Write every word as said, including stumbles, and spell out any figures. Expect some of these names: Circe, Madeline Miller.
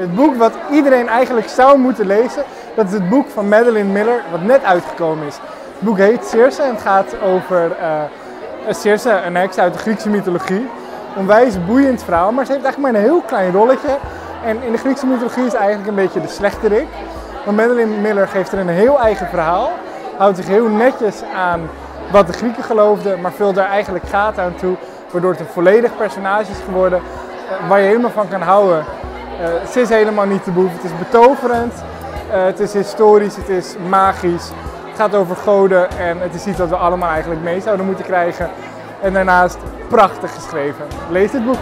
Het boek wat iedereen eigenlijk zou moeten lezen, dat is het boek van Madeline Miller, wat net uitgekomen is. Het boek heet Circe en het gaat over uh, Circe, een heks uit de Griekse mythologie. Onwijs boeiend verhaal, maar ze heeft eigenlijk maar een heel klein rolletje. En in de Griekse mythologie is eigenlijk een beetje de slechterik. Maar Madeline Miller geeft er een heel eigen verhaal, houdt zich heel netjes aan wat de Grieken geloofden, maar vult daar eigenlijk gaten aan toe, waardoor het een volledig personage is geworden uh, waar je helemaal van kan houden. Uh, ze is helemaal niet te boeven, het is betoverend, uh, het is historisch, het is magisch, het gaat over goden en het is iets dat we allemaal eigenlijk mee zouden moeten krijgen. En daarnaast prachtig geschreven. Lees dit boek!